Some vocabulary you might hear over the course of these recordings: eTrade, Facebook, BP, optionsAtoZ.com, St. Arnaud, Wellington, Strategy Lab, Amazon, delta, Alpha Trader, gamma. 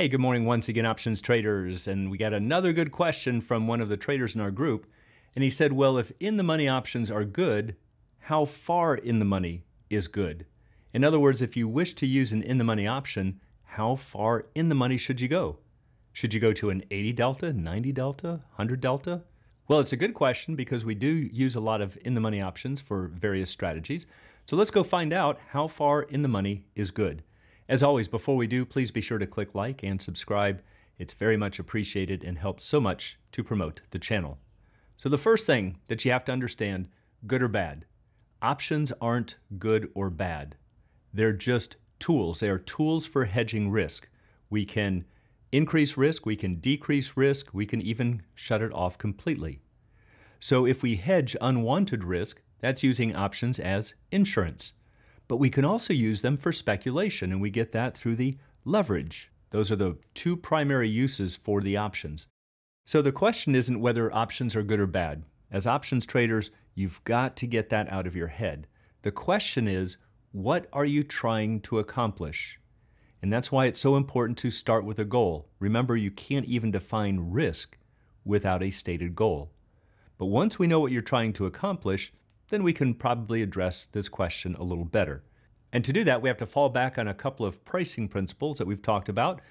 Hey, good morning once again, options traders. And we got another good question from one of the traders in our group. And he said, well, if in the money options are good, how far in the money is good? In other words, if you wish to use an in the money option, how far in the money should you go? Should you go to an 80 delta, 90 delta, 100 delta? Well, it's a good question because we do use a lot of in the money options for various strategies. So let's go find out how far in the money is good. As always, before we do, please be sure to click like and subscribe. It's very much appreciated and helps so much to promote the channel. So the first thing that you have to understand, good or bad. Options aren't good or bad. They're just tools. They are tools for hedging risk. We can increase risk, we can decrease risk, we can even shut it off completely. So if we hedge unwanted risk, that's using options as insurance. But we can also use them for speculation, and we get that through the leverage. Those are the two primary uses for the options. So the question isn't whether options are good or bad. As options traders, you've got to get that out of your head. The question is, what are you trying to accomplish? And that's why it's so important to start with a goal. Remember, you can't even define risk without a stated goal. But once we know what you're trying to accomplish, then we can probably address this question a little better. And to do that, we have to fall back on a couple of pricing principles that we've talked about.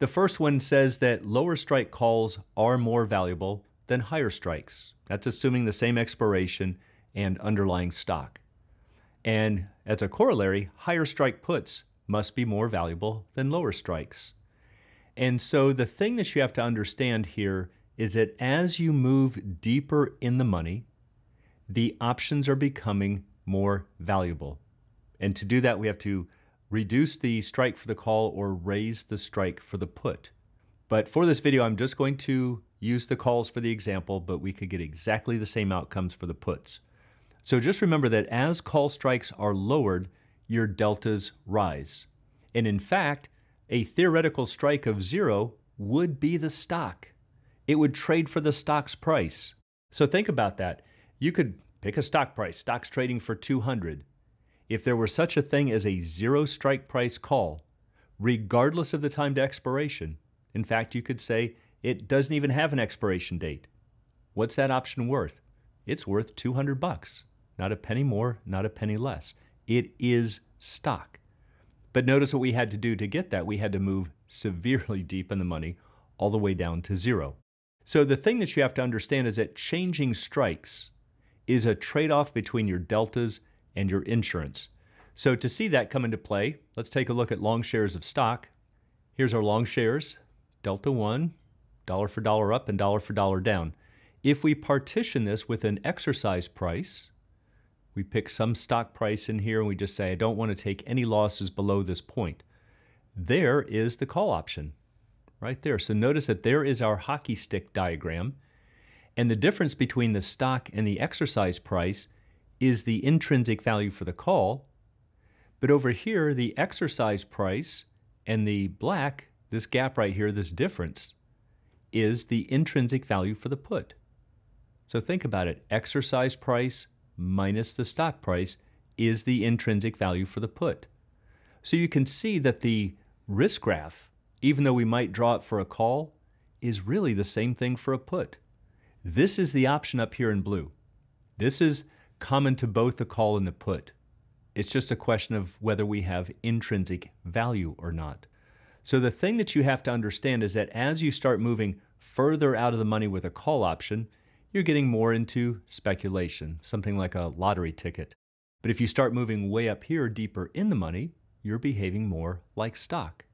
The first one says that lower strike calls are more valuable than higher strikes. That's assuming the same expiration and underlying stock. And as a corollary, higher strike puts must be more valuable than lower strikes. And so the thing that you have to understand here is that as you move deeper in the money, the options are becoming more valuable. And to do that, we have to reduce the strike for the call or raise the strike for the put. But for this video, I'm just going to use the calls for the example, but we could get exactly the same outcomes for the puts. So just remember that as call strikes are lowered, your deltas rise. And in fact, a theoretical strike of zero would be the stock. It would trade for the stock's price. So think about that. You could pick a stock price, stocks trading for 200. If there were such a thing as a zero strike price call, regardless of the time to expiration, in fact, you could say it doesn't even have an expiration date. What's that option worth? It's worth 200 bucks, not a penny more, not a penny less. It is stock. But notice what we had to do to get that. We had to move severely deep in the money all the way down to zero. So the thing that you have to understand is that changing strikes is a trade-off between your deltas and your insurance. So to see that come into play, let's take a look at long shares of stock. Here's our long shares, delta one, dollar for dollar up and dollar for dollar down. If we partition this with an exercise price, we pick some stock price in here and we just say, I don't want to take any losses below this point. There is the call option right there. So notice that there is our hockey stick diagram. And the difference between the stock and the exercise price is the intrinsic value for the call. But over here, the exercise price and the black, this gap right here, this difference, is the intrinsic value for the put. So think about it. Exercise price minus the stock price is the intrinsic value for the put. So you can see that the risk graph, even though we might draw it for a call, is really the same thing for a put. This is the option up here in blue. This is common to both the call and the put. It's just a question of whether we have intrinsic value or not. So the thing that you have to understand is that as you start moving further out of the money with a call option, you're getting more into speculation, something like a lottery ticket. But if you start moving way up here, deeper in the money, you're behaving more like stock.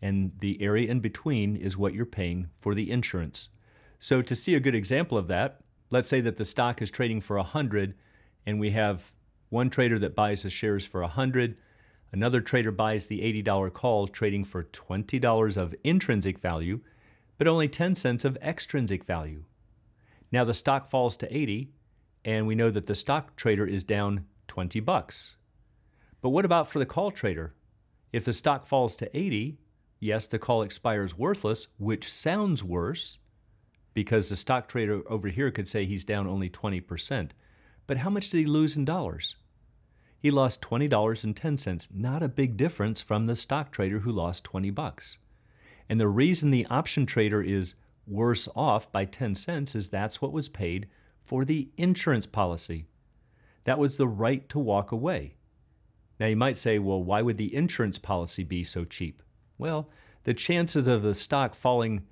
And the area in between is what you're paying for the insurance. So to see a good example of that, let's say that the stock is trading for 100 and we have one trader that buys the shares for 100, another trader buys the $80 call trading for $20 of intrinsic value, but only 10 cents of extrinsic value. Now the stock falls to 80 and we know that the stock trader is down 20 bucks. But what about for the call trader? If the stock falls to 80, yes, the call expires worthless, which sounds worse, because the stock trader over here could say he's down only 20%. But how much did he lose in dollars? He lost $20.10, not a big difference from the stock trader who lost 20 bucks. And the reason the option trader is worse off by 10 cents is that's what was paid for the insurance policy. That was the right to walk away. Now you might say, well, why would the insurance policy be so cheap? Well, the chances of the stock falling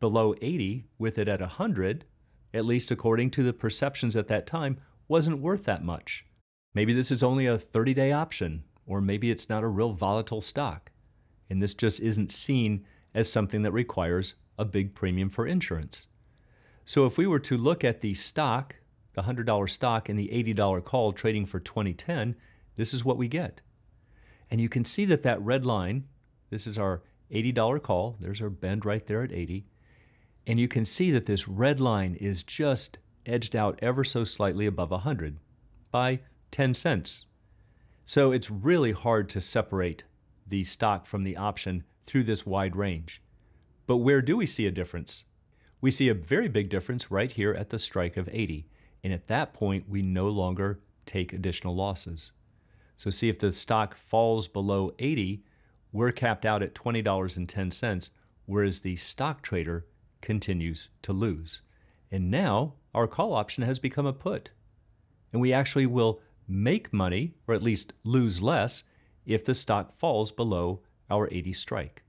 below 80 with it at 100, at least according to the perceptions at that time, wasn't worth that much. Maybe this is only a 30-day option, or maybe it's not a real volatile stock, and this just isn't seen as something that requires a big premium for insurance. So if we were to look at the stock, the $100 stock and the $80 call trading for 2010, this is what we get. And you can see that that red line, this is our $80 call, there's our bend right there at 80, and you can see that this red line is just edged out ever so slightly above 100 by 10 cents. So it's really hard to separate the stock from the option through this wide range. But where do we see a difference? We see a very big difference right here at the strike of 80, and at that point we no longer take additional losses. So see, if the stock falls below 80, we're capped out at $20.10, whereas the stock trader continues to lose. And now our call option has become a put, and we actually will make money, or at least lose less, if the stock falls below our 80 strike.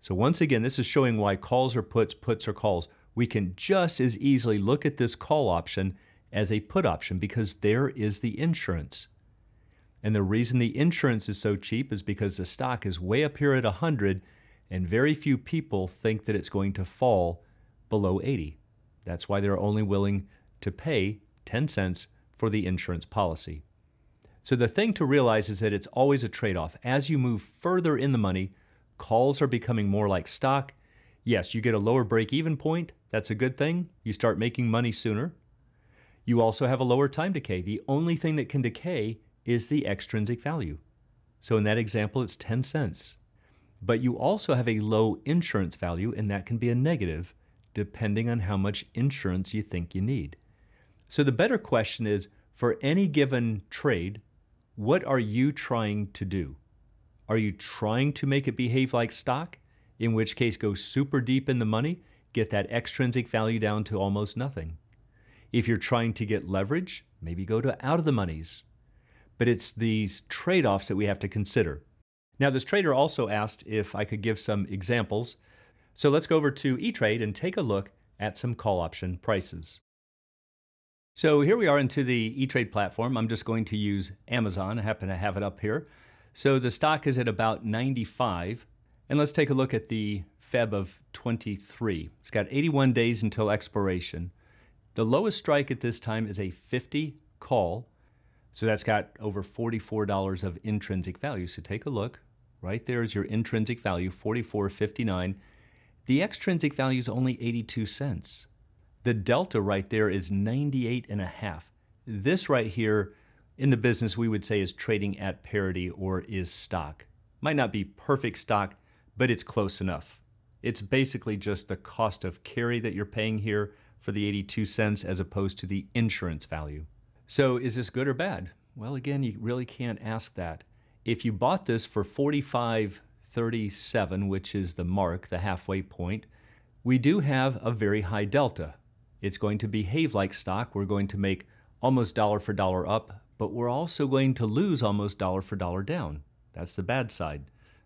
So once again, this is showing why calls are puts, puts are calls. We can just as easily look at this call option as a put option because there is the insurance. And the reason the insurance is so cheap is because the stock is way up here at 100, and very few people think that it's going to fall below 80. That's why they're only willing to pay 10 cents for the insurance policy. So the thing to realize is that it's always a trade-off. As you move further in the money, calls are becoming more like stock. Yes, you get a lower break-even point. That's a good thing. You start making money sooner. You also have a lower time decay. The only thing that can decay is the extrinsic value. So in that example, it's 10 cents. But you also have a low insurance value, and that can be a negative depending on how much insurance you think you need. So the better question is, for any given trade, what are you trying to do? Are you trying to make it behave like stock? In which case, go super deep in the money, get that extrinsic value down to almost nothing. If you're trying to get leverage, maybe go to out of the monies. But it's these trade-offs that we have to consider. Now, this trader also asked if I could give some examples. So let's go over to eTrade and take a look at some call option prices. So here we are into the eTrade platform. I'm just going to use Amazon. I happen to have it up here. So the stock is at about 95. And let's take a look at the Feb of 23. It's got 81 days until expiration. The lowest strike at this time is a 50 call. So that's got over $44 of intrinsic value. So take a look. Right there is your intrinsic value, $44.59. The extrinsic value is only 82 cents. The delta right there is 98.5. This right here in the business we would say is trading at parity or is stock. Might not be perfect stock, but it's close enough. It's basically just the cost of carry that you're paying here for the 82 cents as opposed to the insurance value. So is this good or bad? Well, again, you really can't ask that. If you bought this for 45.37, which is the mark, the halfway point, we do have a very high delta. It's going to behave like stock. We're going to make almost dollar for dollar up, but we're also going to lose almost dollar for dollar down. That's the bad side.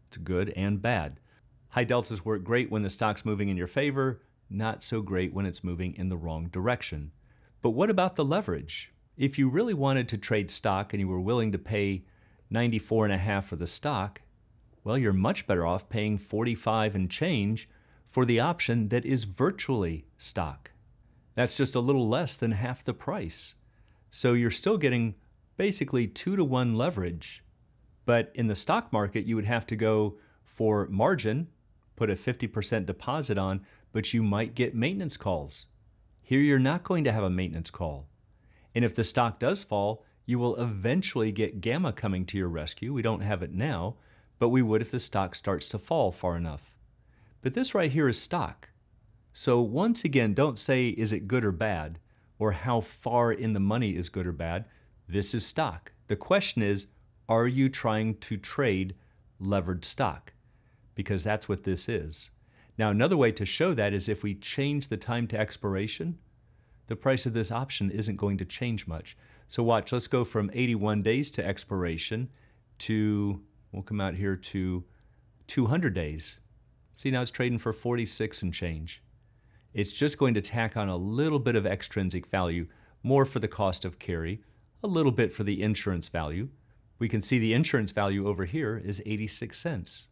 It's good and bad. High deltas work great when the stock's moving in your favor, not so great when it's moving in the wrong direction. But what about the leverage? If you really wanted to trade stock and you were willing to pay 94.5 for the stock, well, you're much better off paying 45 and change for the option that is virtually stock. That's just a little less than half the price. So you're still getting basically 2-to-1 leverage. But in the stock market, you would have to go for margin, put a 50% deposit on, but you might get maintenance calls. Here, you're not going to have a maintenance call. And if the stock does fall, you will eventually get gamma coming to your rescue. We don't have it now, but we would if the stock starts to fall far enough. But this right here is stock. So once again, don't say, is it good or bad, or how far in the money is good or bad. This is stock. The question is, are you trying to trade levered stock? Because that's what this is. Now, another way to show that is if we change the time to expiration, the price of this option isn't going to change much. So watch, let's go from 81 days to expiration to, we'll come out here to 200 days. See, now it's trading for 46 and change. It's just going to tack on a little bit of extrinsic value, more for the cost of carry, a little bit for the insurance value. We can see the insurance value over here is 86 cents.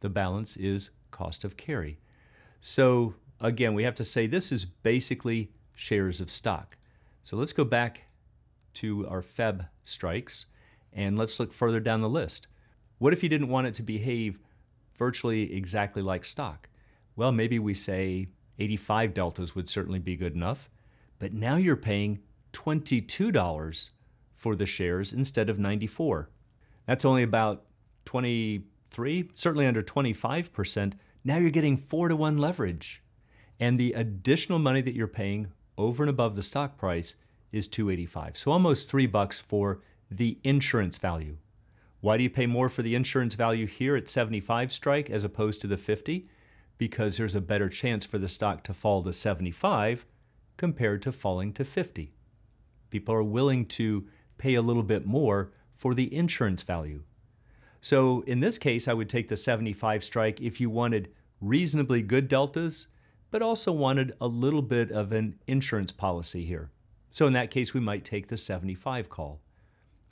The balance is cost of carry. So again, we have to say this is basically shares of stock. So let's go back to our Feb strikes and let's look further down the list. What if you didn't want it to behave virtually exactly like stock? Well, maybe we say 85 deltas would certainly be good enough, but now you're paying $22 for the shares instead of 94. That's only about 23, certainly under 25%. Now you're getting 4-to-1 leverage. And the additional money that you're paying over and above the stock price is $2.85. So almost $3 for the insurance value. Why do you pay more for the insurance value here at 75 strike as opposed to the 50? Because there's a better chance for the stock to fall to 75 compared to falling to 50. People are willing to pay a little bit more for the insurance value. So in this case, I would take the 75 strike if you wanted reasonably good deltas, but also wanted a little bit of an insurance policy here. So in that case, we might take the 75 call.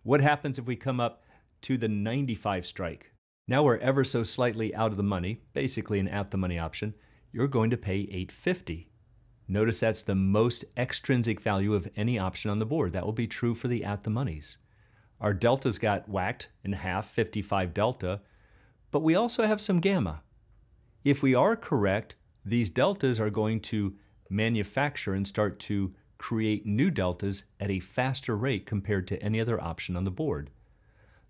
What happens if we come up to the 95 strike? Now we're ever so slightly out of the money, basically an at-the-money option. You're going to pay $8.50. Notice that's the most extrinsic value of any option on the board. That will be true for the at-the-monies. Our deltas got whacked in half, 55 delta, but we also have some gamma. If we are correct, these deltas are going to manufacture and start to create new deltas at a faster rate compared to any other option on the board.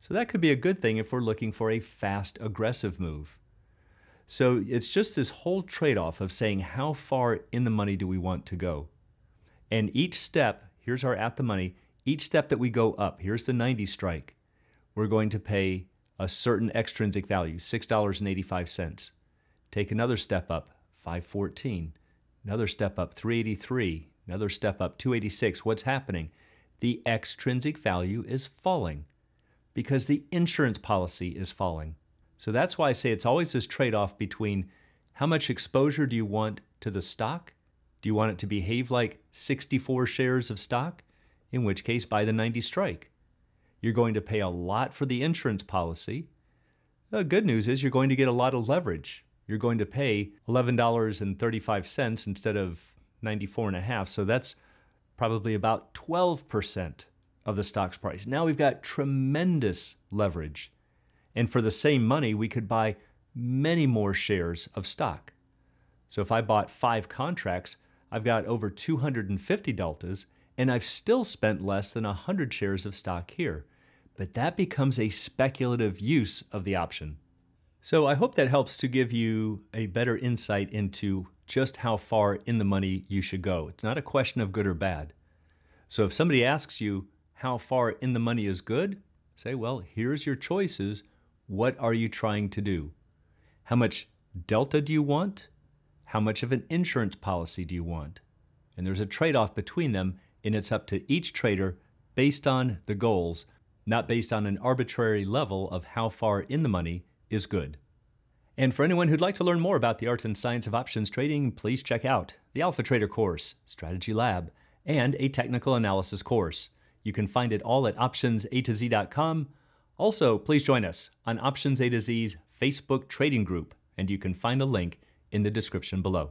So that could be a good thing if we're looking for a fast, aggressive move. So it's just this whole trade-off of saying how far in the money do we want to go. And each step, here's our at the money, each step that we go up, here's the 90 strike, we're going to pay a certain extrinsic value, $6.85. Take another step up, $5.14. Another step up, $3.83. Another step up, $2.86. What's happening? The extrinsic value is falling because the insurance policy is falling. So that's why I say it's always this trade-off between how much exposure do you want to the stock? Do you want it to behave like 64 shares of stock? In which case, buy the 90 strike. You're going to pay a lot for the insurance policy. The good news is you're going to get a lot of leverage. You're going to pay $11.35 instead of 94.5. So that's probably about 12% of the stock's price. Now we've got tremendous leverage. And for the same money, we could buy many more shares of stock. So if I bought 5 contracts, I've got over 250 deltas, and I've still spent less than 100 shares of stock here. But that becomes a speculative use of the option. So I hope that helps to give you a better insight into just how far in the money you should go. It's not a question of good or bad. So if somebody asks you how far in the money is good, say, well, here's your choices. What are you trying to do? How much delta do you want? How much of an insurance policy do you want? And there's a trade-off between them, and it's up to each trader based on the goals, not based on an arbitrary level of how far in the money is good. And for anyone who'd like to learn more about the art and science of options trading, please check out the Alpha Trader course, Strategy Lab, and a technical analysis course. You can find it all at optionsAtoZ.com. Also, please join us on Options A to Z's Facebook trading group, and you can find the link in the description below.